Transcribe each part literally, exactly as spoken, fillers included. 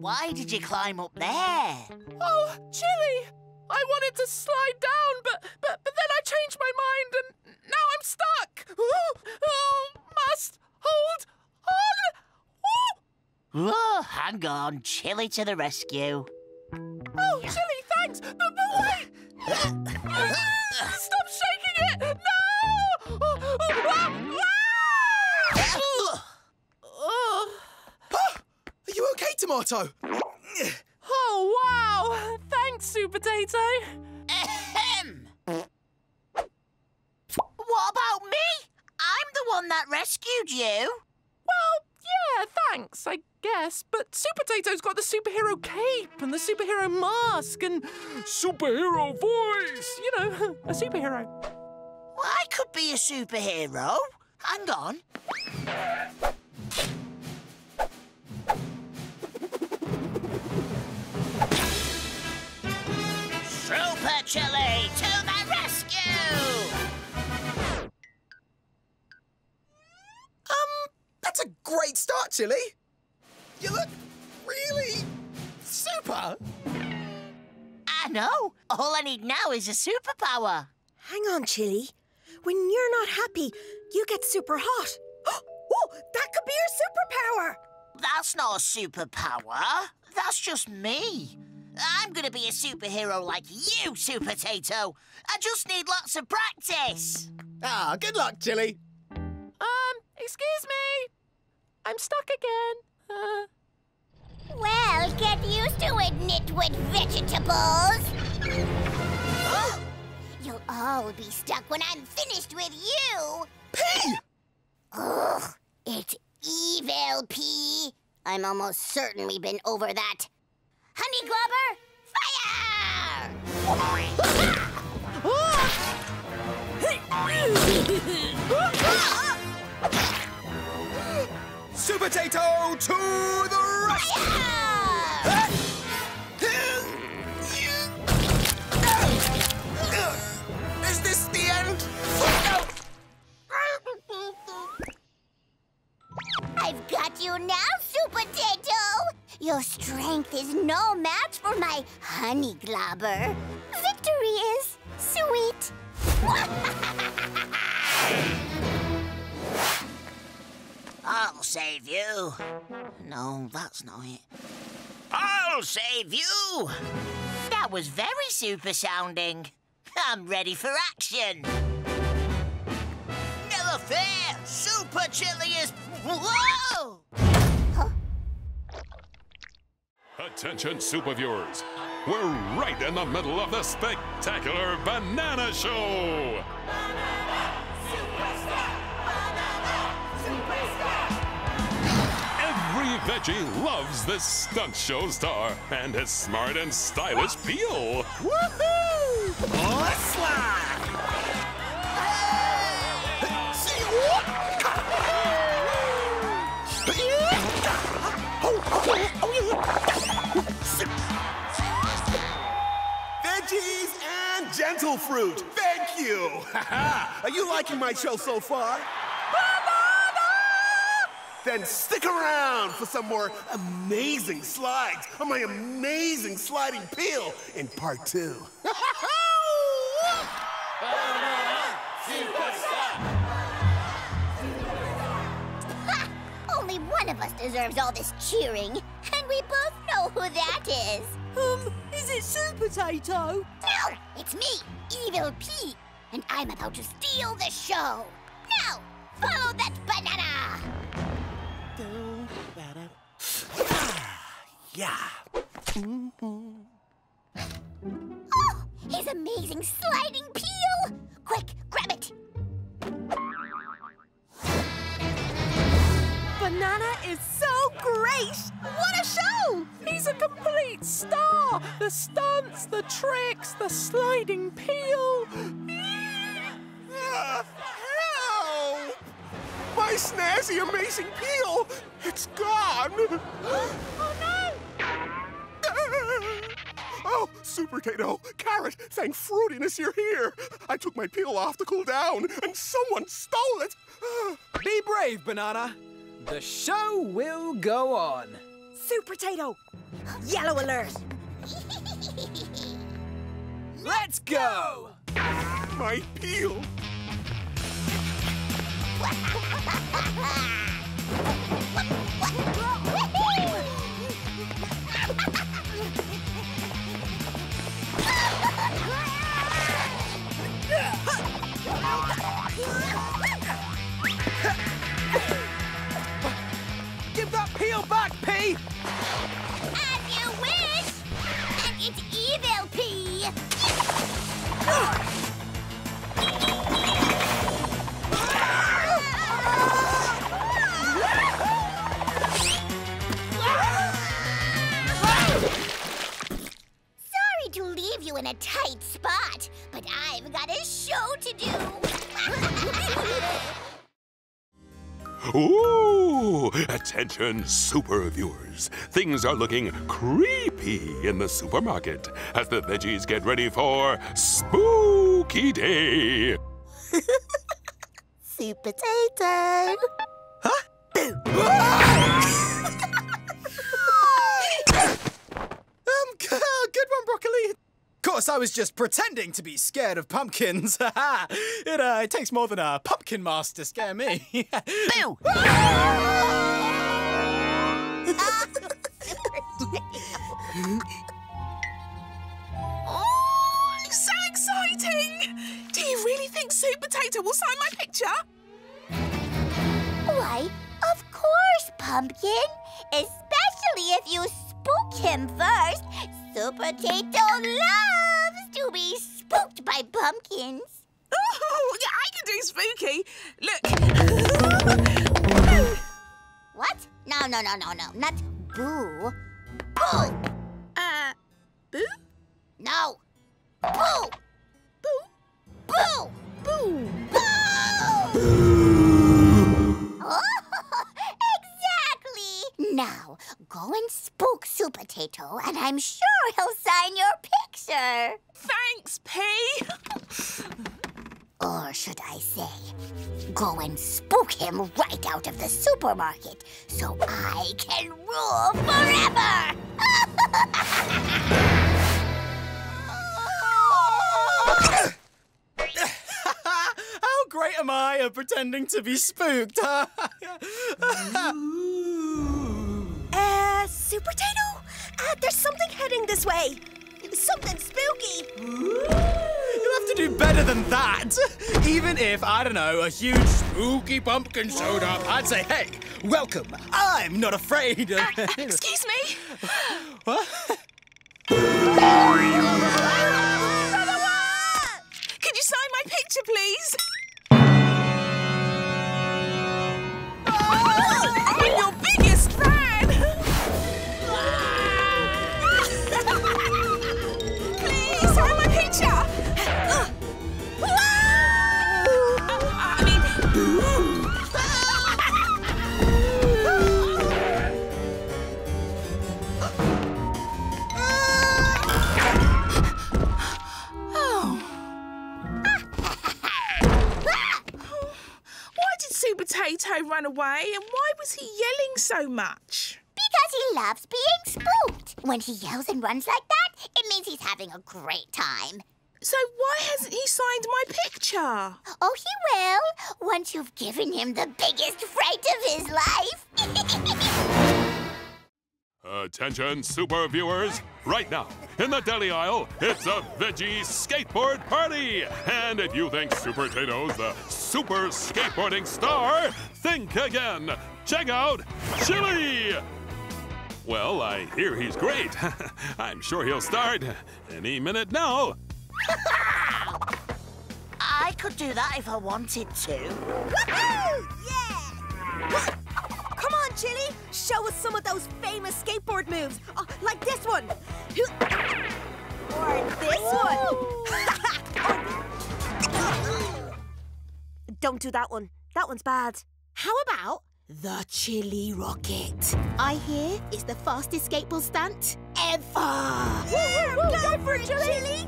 Why did you climb up there? Oh, Chilli! I wanted to slide down, but but, but then I changed my mind and now I'm stuck! Ooh, oh, must hold on! Ooh. Oh, hang on, Chilli to the rescue. Oh, Chilli, thanks! But, but wait! Stop shaking it! No! Oh, oh, ah, ah! Are you okay, Tomato? Oh, wow! Thanks, Supertato. Ahem. What about me? I'm the one that rescued you. Well, yeah, thanks, I guess. But Supertato's got the superhero cape and the superhero mask and... superhero voice! You know, a superhero. Well, I could be a superhero. Hang on. Super Chilli to the rescue! Um, that's a great start, Chilli. You look really super. I know. All I need now is a superpower. Hang on, Chilli. When you're not happy, you get super hot. Oh, that could be your superpower. That's not a superpower. That's just me. I'm going to be a superhero like you, Supertato. I just need lots of practice. Ah, good luck, Chilli. Um, excuse me. I'm stuck again. Uh... Well, get used to it, nitwit vegetables. You'll all be stuck when I'm finished with you. Pea! Ugh, it's Evil Pea. I'm almost certain we've been over that. Honey Globber, fire! Supertato to the rescue! Fire! Is this the end? I've got you now, Supertato! Your strength is no match for my honey globber. Victory is sweet. I'll save you. No, that's not it. I'll save you. That was very super sounding. I'm ready for action. Never fear, Super Chilli is... Whoa! Attention, super viewers. We're right in the middle of the spectacular banana show. Banana superstar! Banana superstar! Every veggie loves this stunt show star and his smart and stylish peel. Woohoo! Or slide! Hey! See what? Veggies and gentle fruit, thank you! Are you liking my show so far? Banana! Then stick around for some more amazing slides on my amazing sliding peel in part two. Banana superstar! Only one of us deserves all this cheering, and we both know who that is. Um, is it Supertato? No, it's me, Evil Pea, and I'm about to steal the show. Now, follow that banana. Yeah. Mm-hmm. Oh, his amazing sliding peel! Quick, grab it. Banana is so great! What a show! He's a complete star! The stunts, the tricks, the sliding peel! Uh, help! My snazzy, amazing peel! It's gone! Oh, no! Oh, Supertato, Carrot, thank fruitiness you're here! I took my peel off to cool down, and someone stole it! Be brave, Banana! The show will go on. Supertato! Yellow alert! Let's go! My peel! Give that peel back, Pea! As you wish! And it's Evil Pea! Sorry to leave you in a tight spot, but I've got a show to do! Ooh! Attention, super viewers! Things are looking creepy in the supermarket as the veggies get ready for Spooky Day! Super Potato! Huh? um, good one, Broccoli! Of course, I was just pretending to be scared of pumpkins. it, uh, it takes more than a pumpkin mask to scare me. Boo! Oh, so exciting! Do you really think Sweet Potato will sign my picture? Why, of course, Pumpkin. Especially if you spook him first. Super Potato loves to be spooked by pumpkins. Oh, yeah, I can do spooky. Look. What? No, no, no, no, no. Not boo. Boo! Uh, boo? No. Boo! Boo? Boo! Boo! Boo! Boo! Oh, exactly! Now, go and spook Supertato, and I'm sure he'll sign your picture. Thanks, Pea. Or should I say, go and spook him right out of the supermarket so I can rule forever! How great am I at pretending to be spooked? uh, Supertato? Uh, there's something heading this way. Something spooky. Ooh. You'll have to do better than that. Even if, I don't know, a huge spooky pumpkin showed up, I'd say, hey, welcome. I'm not afraid. Uh, excuse me? What? Could you sign my picture, please? Oh, I'm your biggest fan. Please sign my picture. Potato ran away, and why was he yelling so much? Because he loves being spooked. When he yells and runs like that, it means he's having a great time. So why hasn't he signed my picture? Oh, he will, once you've given him the biggest fright of his life. Attention, super viewers. Right now, in the deli aisle, it's a veggie skateboard party! And if you think Supertato's the super skateboarding star, think again. Check out Chilli! Well, I hear he's great. I'm sure he'll start any minute now. I could do that if I wanted to. Woohoo! Yeah! Come on, Chilli! Show us some of those famous skateboard moves, uh, like this one. Or this one. Don't do that one. That one's bad. How about the Chilli Rocket? I hear it's the fastest skateboard stunt ever. Yeah, go, go for it, Chilli. Chilli.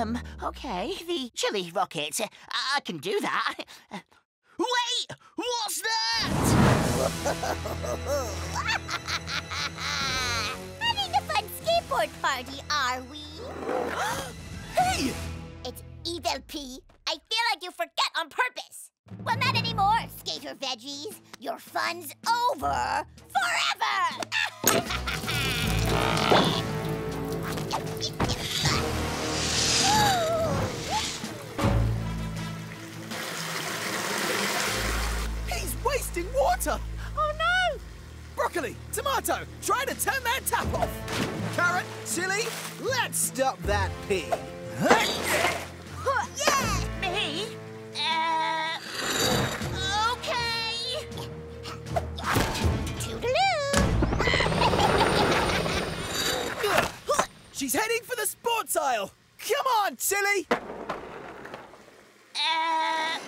Um, okay, the Chilli Rocket. I can do that. Wait! What's that? reward party, are we? Hey! It's Evil Pea. I feel like you forget on purpose. Well, not anymore, skater veggies. Your fun's over forever! He's wasting water! Oh no! Broccoli, tomato, try to turn that tap off! Carrot, chilli, let's stop that pig! Yeah! Me? Uh... Okay! Toodaloo! She's heading for the sports aisle! Come on, chilli! Uh...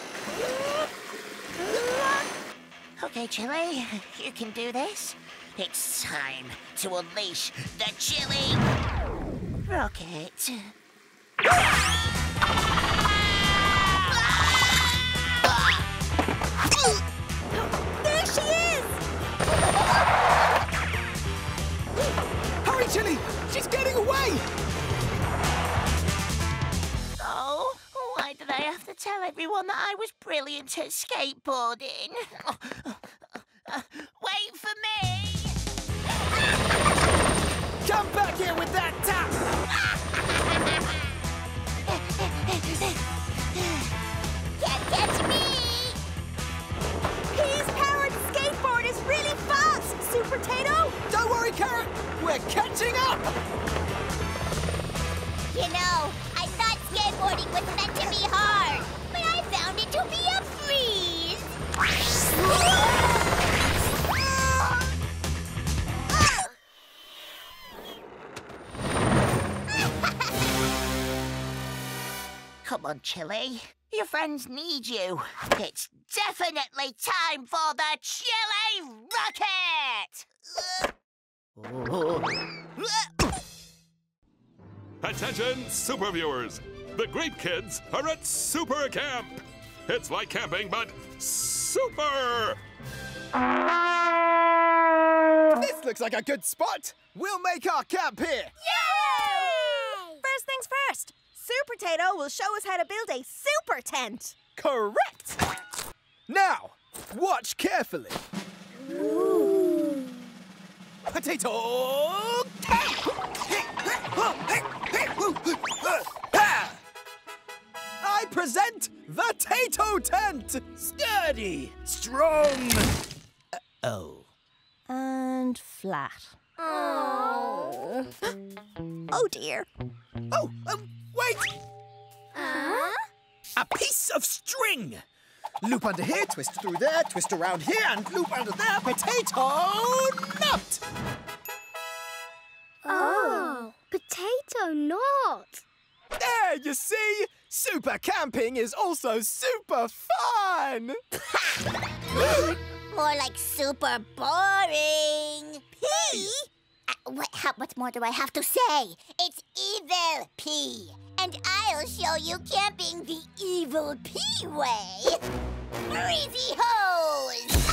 Okay, chilli, you can do this. It's time to unleash the Chilli Rocket. There she is! Hurry, Chilli! She's getting away! Oh, why did I have to tell everyone that I was brilliant at skateboarding? Oh, oh, uh, wait for me! Come back here with that tap! Can't catch me! Pea's powered skateboard is really fast, Supertato! Don't worry, Carrot! We're catching up! You know, I thought skateboarding was meant to be hard, but I found it to be a breeze! Come on, Chilli. Your friends need you. It's definitely time for the Chilli Rocket! Attention, super viewers! The great kids are at Super Camp! It's like camping, but super! This looks like a good spot! We'll make our camp here! Yay! First things first! Supertato will show us how to build a super tent. Correct! Now, watch carefully. Ooh. Potato camp! I present the Tato tent! Sturdy, strong... Uh-oh. And flat. Oh. Oh, dear. Oh, um... Wait! Uh? A piece of string! Loop under here, twist through there, twist around here, and loop under there, potato knot! Oh, potato knot! There, you see! Super camping is also super fun! More like super boring! Pea? Uh, what, how, what more do I have to say? It's Evil Pea, and I'll show you camping the Evil Pea way. Breezy hose!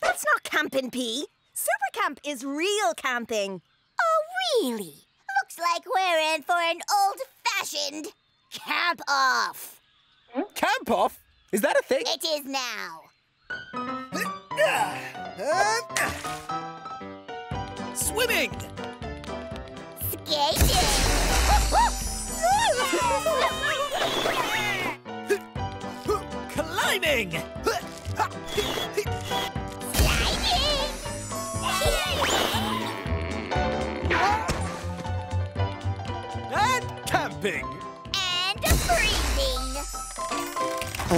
That's not camping, Pea. Super camp is real camping. Oh, really? Looks like we're in for an old-fashioned camp off. Camp off? Is that a thing? It is now. Swimming. Skating. Climbing! Sliding! And camping! And freezing!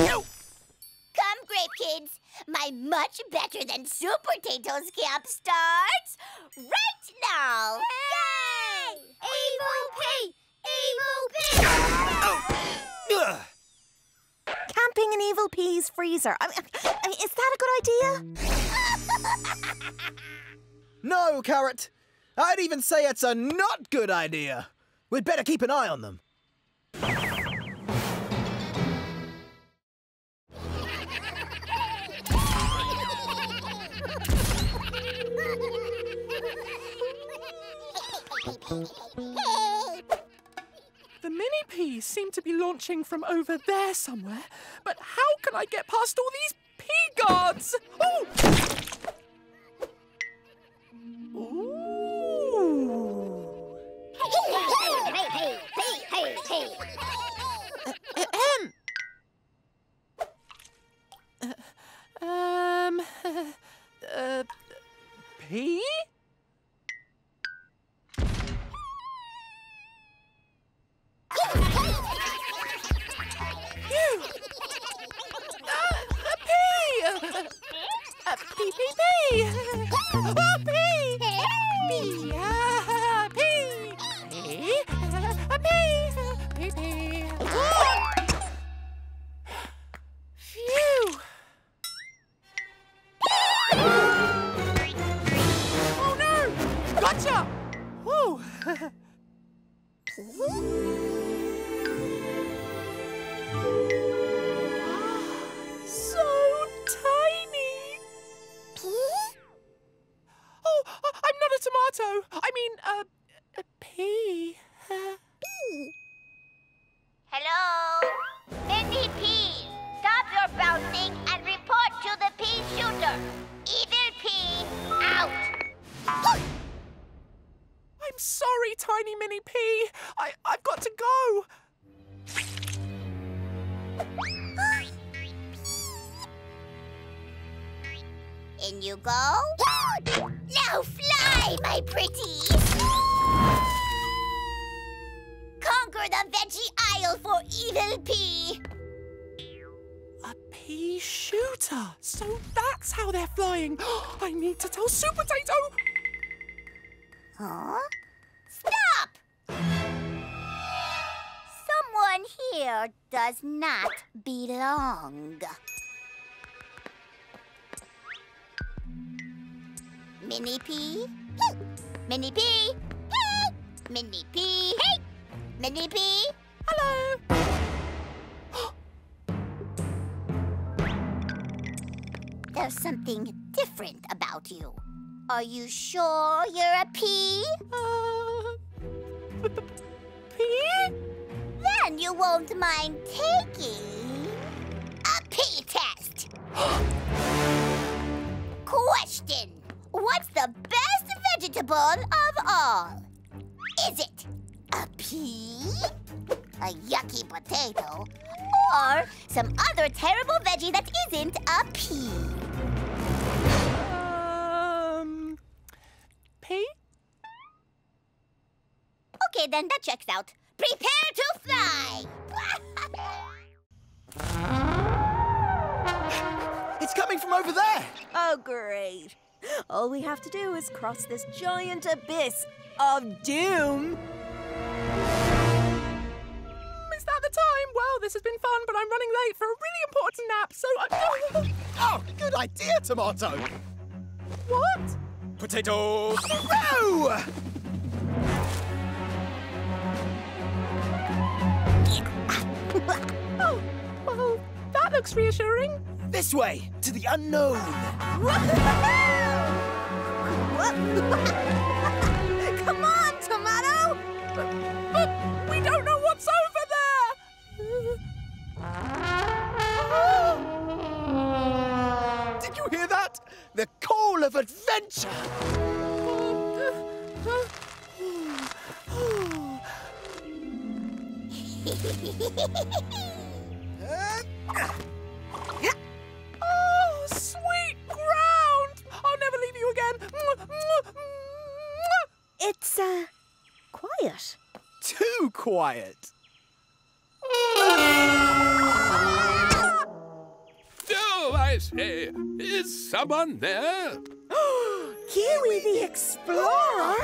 No. Come, Grape Kids! My much better than Supertato's camp starts right now! Yay! Evil Pea! Evil Pea! camping in Evil Pea's freezer. I mean, I mean, is that a good idea? No, Carrot. I'd even say it's a not good idea. We'd better keep an eye on them. The mini peas seem to be launching from over there somewhere, but how can I get past all these pea guards? Oh! Ooh! Hey, hey, hey, hey, hey, hey. Um, uh, pea? Pee, pee, pee. Oh, pee. Pee, ah, pee. Pee, ah, pee. Pee, pee. Oh. Phew. Oh, no. Gotcha. Whoa. So tiny. I'm not a tomato. I mean, uh, a pea. Uh, pea. Hello? Mini Pea, stop your bouncing and report to the pea shooter. Evil Pea, out. I'm sorry, tiny Mini Pea. I, I've got to go. In you go. Now fly, my pretties! Conquer the veggie aisle for Evil Pea! A pea shooter! So that's how they're flying! I need to tell Supertato! Huh? Stop! Someone here does not belong. Mini Pea, hey. Mini Pea, hey. Mini Pea, hey. Mini Pea, hello. There's something different about you. Are you sure you're a pea? Uh, pea? Then you won't mind taking a pea test. Question. What's the best vegetable of all? Is it a pea, a yucky potato, or some other terrible veggie that isn't a pea? Um, pea? Okay, then that checks out. Prepare to fly! It's coming from over there! Oh, great. All we have to do is cross this giant abyss of doom. Is that the time? Well, this has been fun, but I'm running late for a really important nap, so I'm... Oh, good idea, Tomato. What? Potatoes. Hooray! Oh, well, that looks reassuring. This way, to the unknown. Come on, Tomato! But, but we don't know what's over there! Did you hear that? The call of adventure! Oh, sweet ground! I'll never leave you again. It's, uh, quiet. Too quiet. Oh, I say, is someone there? Kiwi the Explorer?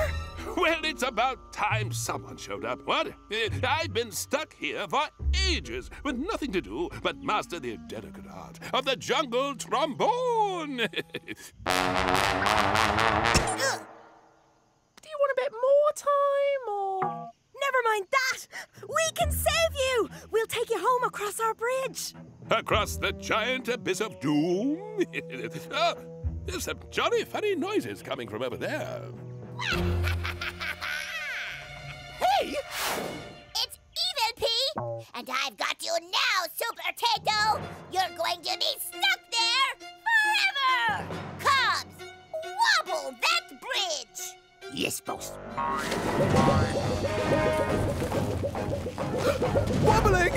Well, it's about time someone showed up. What? I've been stuck here for ages with nothing to do but master the delicate art of the jungle trombone. uh, do you want a bit more time, or...? Never mind that! We can save you! We'll take you home across our bridge. Across the giant abyss of doom? Oh, there's some jolly funny noises coming from over there. Hey! It's Evil Pea! And I've got you now, Supertato! You're going to be stuck there forever! Cubs, wobble that bridge! Yes, boss. Wobbling!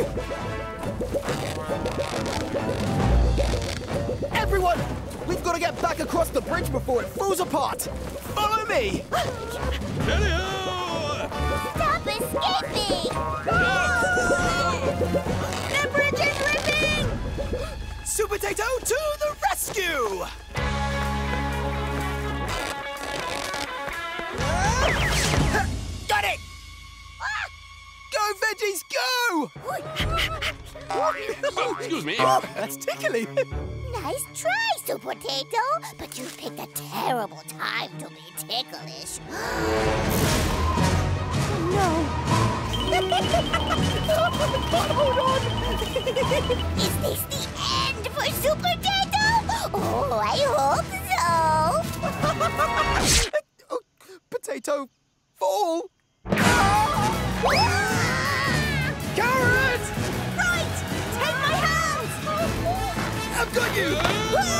Everyone, we've got to get back across the bridge before it falls apart. Follow me! Stop escaping! The bridge is ripping! Supertato to the rescue! Got it! Ah! Go, veggies, go! Excuse me. Oh, that's tickly. Nice try, Supertato, but you've picked a terrible time to be ticklish. No. Is this the end for Supertato? Oh, I hope so. Potato, fall! Ah! Ah! Carrot! Right! Take my hand! I've got you! Ah!